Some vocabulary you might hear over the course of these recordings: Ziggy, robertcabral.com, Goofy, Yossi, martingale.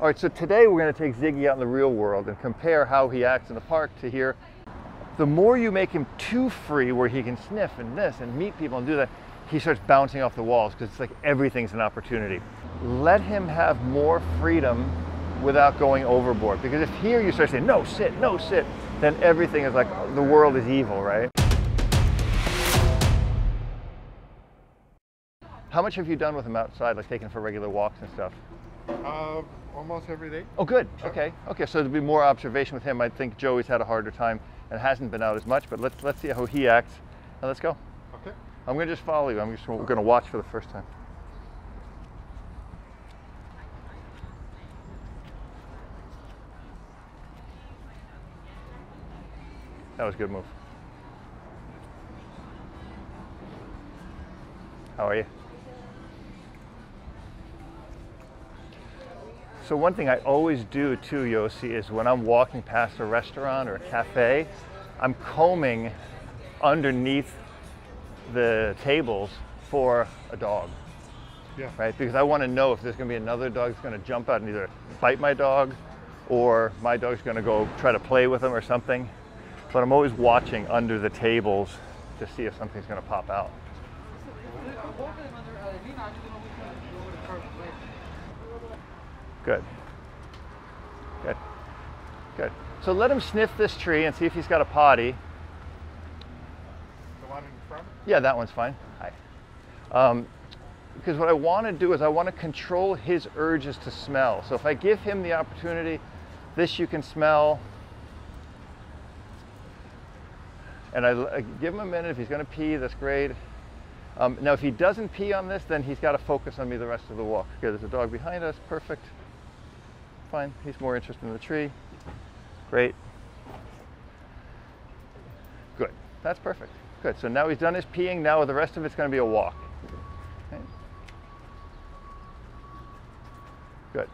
All right, so today we're going to take Ziggy out in the real world and compare how he acts in the park to here. The more you make him too free, where he can sniff and this and meet people and do that, he starts bouncing off the walls because it's like everything's an opportunity. Let him have more freedom without going overboard. Because if here you start saying, no, sit, then everything is like, the world is evil, right? How much have you done with him outside, like taking him for regular walks and stuff? Almost every day. Oh, good. Okay. Okay. So there'll be more observation with him. I think Joey's had a harder time and hasn't been out as much, but let's see how he acts. Now let's go. Okay. I'm going to just follow you. We're going to watch for the first time. That was a good move. How are you? So one thing I always do too, Yossi, is when I'm walking past a restaurant or a cafe, I'm combing underneath the tables for a dog, yeah, right? Because I want to know if there's going to be another dog that's going to jump out and either bite my dog or my dog's going to go try to play with him or something. But I'm always watching under the tables to see if something's going to pop out. Good, good, good. So let him sniff this tree and see if he's got a potty. The one in front? Yeah, that one's fine. Hi. Because what I want to do is I want to control his urges to smell. So if I give him the opportunity, this you can smell. And I give him a minute. If he's going to pee, that's great. Now, if he doesn't pee on this, then he's got to focus on me the rest of the walk. Good, there's a dog behind us. Perfect. Fine, he's more interested in the tree. Great. Good, that's perfect. Good, so now he's done his peeing. Now the rest of it's going to be a walk. Okay. Good.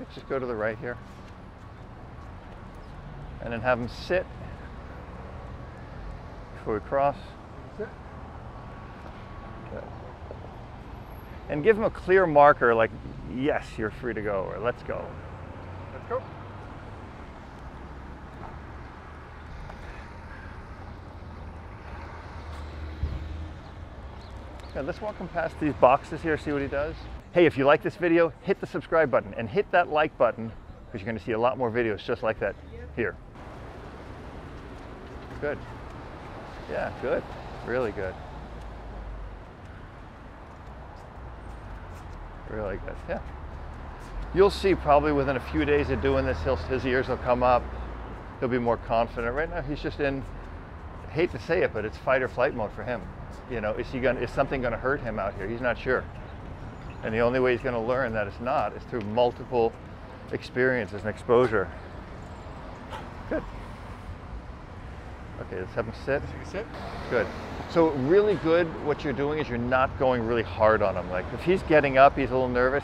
Okay, just go to the right here. And then have him sit. We cross. Good. And give him a clear marker like, yes, you're free to go, or let's go. Let's go. Okay, let's walk him past these boxes here, see what he does. Hey, if you like this video, hit the subscribe button and hit that like button because you're going to see a lot more videos just like that here. Good. Yeah, good. Really good. Really good, yeah. You'll see probably within a few days of doing this, his ears will come up. He'll be more confident. Right now, he's just in, I hate to say it, but it's fight or flight mode for him. You know, is something going to hurt him out here? He's not sure. And the only way he's going to learn that it's not is through multiple experiences and exposure. Good. Okay, let's have him sit. Sit. Good. So really good, what you're doing is you're not going really hard on him. Like if he's getting up, he's a little nervous,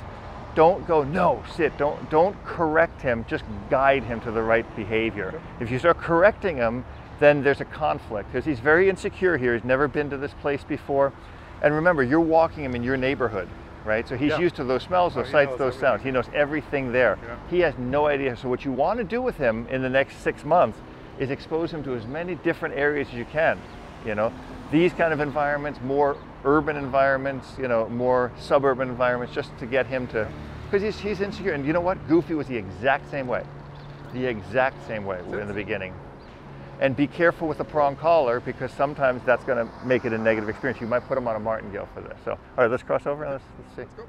don't go, no, sit. Don't correct him, just guide him to the right behavior. Okay. If you start correcting him, then there's a conflict because he's very insecure here. He's never been to this place before. And remember, you're walking him in your neighborhood, right? So he's used to those smells, those sights, those sounds. He knows everything there. Yeah. He has no idea. So what you want to do with him in the next 6 months is expose him to as many different areas as you can, you know, these kind of environments, more urban environments, you know, more suburban environments, just to get him to, because he's insecure. And you know what? Goofy was the exact same way, in the beginning. And be careful with the prong collar because sometimes that's going to make it a negative experience. You might put him on a martingale for this. So, all right, let's cross over and let's see. Let's go.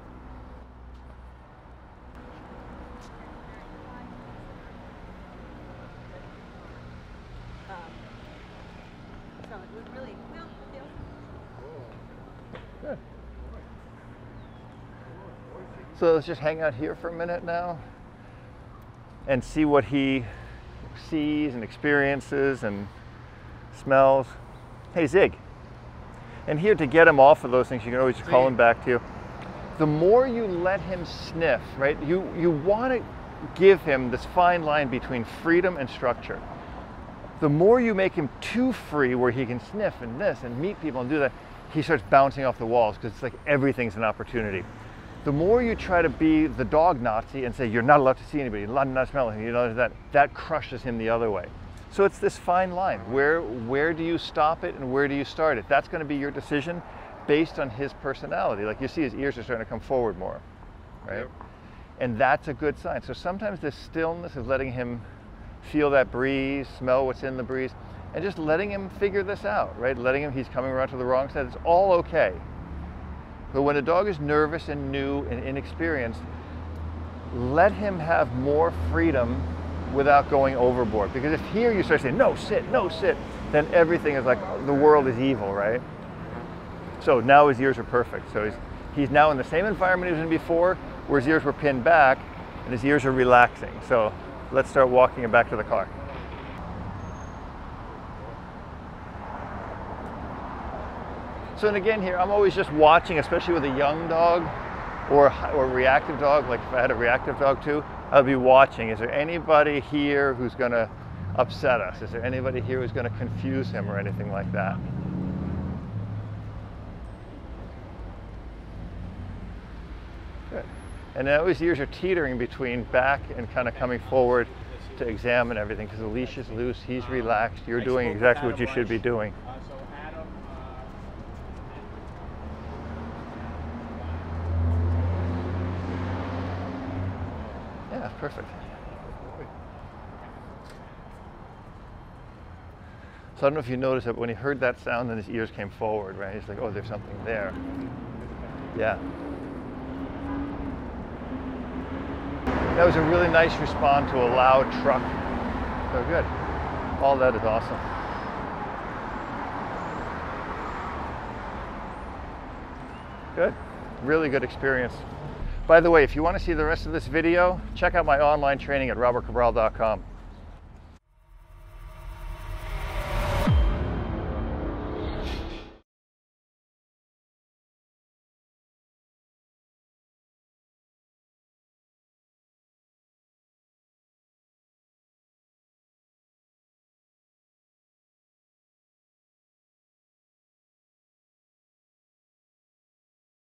Good. So let's just hang out here for a minute now and see what he sees and experiences and smells. Hey, Zig. And here to get him off of those things, you can always just call him back to you. The more you let him sniff, right, you want to give him this fine line between freedom and structure. The more you make him too free, where he can sniff and this and meet people and do that, he starts bouncing off the walls because it's like everything's an opportunity. The more you try to be the dog Nazi and say, you're not allowed to see anybody, you're not allowed to smell anything, you know, that crushes him the other way. So it's this fine line. Where do you stop it and where do you start it? That's going to be your decision based on his personality. Like you see, his ears are starting to come forward more, right? Yep. And that's a good sign. So sometimes this stillness of letting him feel that breeze, smell what's in the breeze, and just letting him figure this out, right? Letting him, he's coming around to the wrong side, it's all okay. But when a dog is nervous and new and inexperienced, let him have more freedom without going overboard. Because if here you start saying, no, sit, then everything is like, the world is evil, right? So now his ears are perfect. So he's now in the same environment he was in before, where his ears were pinned back, and his ears are relaxing. So let's start walking him back to the car. So, and again here, I'm always just watching, especially with a young dog or reactive dog, like if I had a reactive dog too, I'd be watching, is there anybody here who's gonna upset us? Is there anybody here who's gonna confuse him or anything like that? Good. And now his ears are teetering between back and kind of coming forward to examine everything, because the leash is loose, he's relaxed, you're doing exactly what you should be doing. Perfect. So I don't know if you noticed that when he heard that sound, then his ears came forward, right? He's like, oh, there's something there. Yeah. That was a really nice response to a loud truck. So good. All that is awesome. Good. Really good experience. By the way, if you want to see the rest of this video, check out my online training at robertcabral.com.